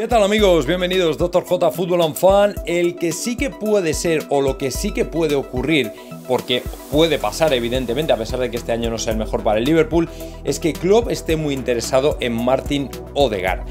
¿Qué tal, amigos? Bienvenidos, Dr. Jota Futuronfan. El que sí que puede ser, o lo que sí que puede ocurrir, porque puede pasar evidentemente, a pesar de que este año no sea el mejor para el Liverpool, es que Klopp esté muy interesado en Martin Odegaard.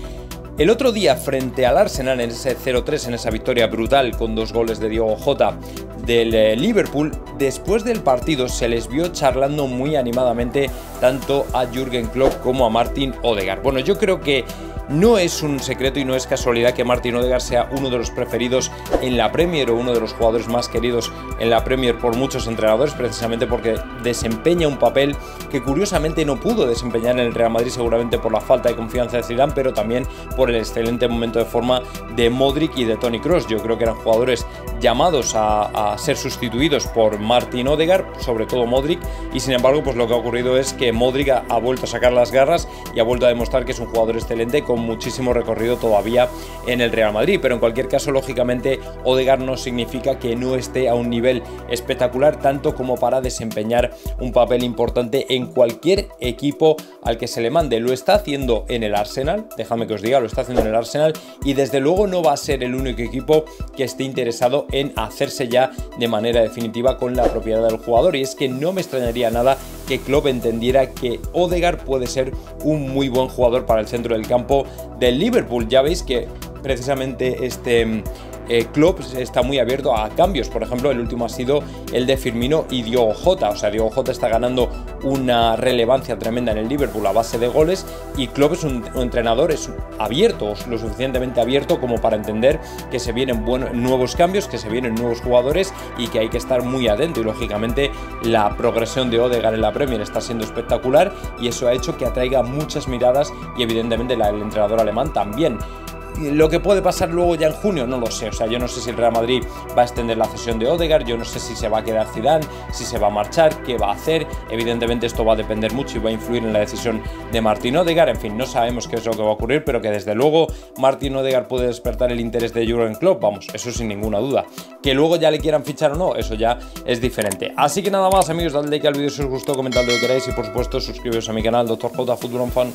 El otro día, frente al Arsenal, en ese 0-3, en esa victoria brutal con 2 goles de Diogo Jota del Liverpool, después del partido se les vio charlando muy animadamente tanto a Jürgen Klopp como a Martin Odegaard. Bueno, yo creo que no es un secreto y no es casualidad que Martin Odegaard sea uno de los preferidos en la Premier, o uno de los jugadores más queridos en la Premier por muchos entrenadores, precisamente porque desempeña un papel que curiosamente no pudo desempeñar en el Real Madrid, seguramente por la falta de confianza de Zidane, pero también por el excelente momento de forma de Modric y de Toni Kroos. Yo creo que eran jugadores llamados a ser sustituidos por Martin Odegaard, sobre todo Modric, y sin embargo pues lo que ha ocurrido es que Modric ha vuelto a sacar las garras y ha vuelto a demostrar que es un jugador excelente, con muchísimo recorrido todavía en el Real Madrid. Pero en cualquier caso, lógicamente, Odegaard no significa que no esté a un nivel espectacular, tanto como para desempeñar un papel importante en cualquier equipo al que se le mande. Lo está haciendo en el Arsenal, déjame que os diga, lo está haciendo en el Arsenal, y desde luego no va a ser el único equipo que esté interesado en hacerse ya de manera definitiva con la propiedad del jugador. Y es que no me extrañaría nada que Klopp entendiera que Odegaard puede ser un muy buen jugador para el centro del campo del Liverpool. Ya veis que precisamente este Klopp está muy abierto a cambios. Por ejemplo, el último ha sido el de Firmino y Diogo Jota. O sea, Diogo Jota está ganando una relevancia tremenda en el Liverpool a base de goles, y Klopp es un entrenador abierto, lo suficientemente abierto como para entender que se vienen nuevos cambios, que se vienen nuevos jugadores y que hay que estar muy atento. Y lógicamente la progresión de Odegaard en la Premier está siendo espectacular, y eso ha hecho que atraiga muchas miradas, y evidentemente la del entrenador alemán también. Lo que puede pasar luego ya en junio, no lo sé. O sea, yo no sé si el Real Madrid va a extender la cesión de Odegaard, yo no sé si se va a quedar Zidane, si se va a marchar, qué va a hacer. Evidentemente esto va a depender mucho y va a influir en la decisión de Martin Odegaard. En fin, no sabemos qué es lo que va a ocurrir, pero que desde luego Martin Odegaard puede despertar el interés de Jürgen Klopp, vamos, eso sin ninguna duda. Que luego ya le quieran fichar o no, eso ya es diferente. Así que nada más, amigos, dadle like al vídeo si os gustó, comentad lo que queráis y por supuesto suscribiros a mi canal, Dr. Jota Futuronfan.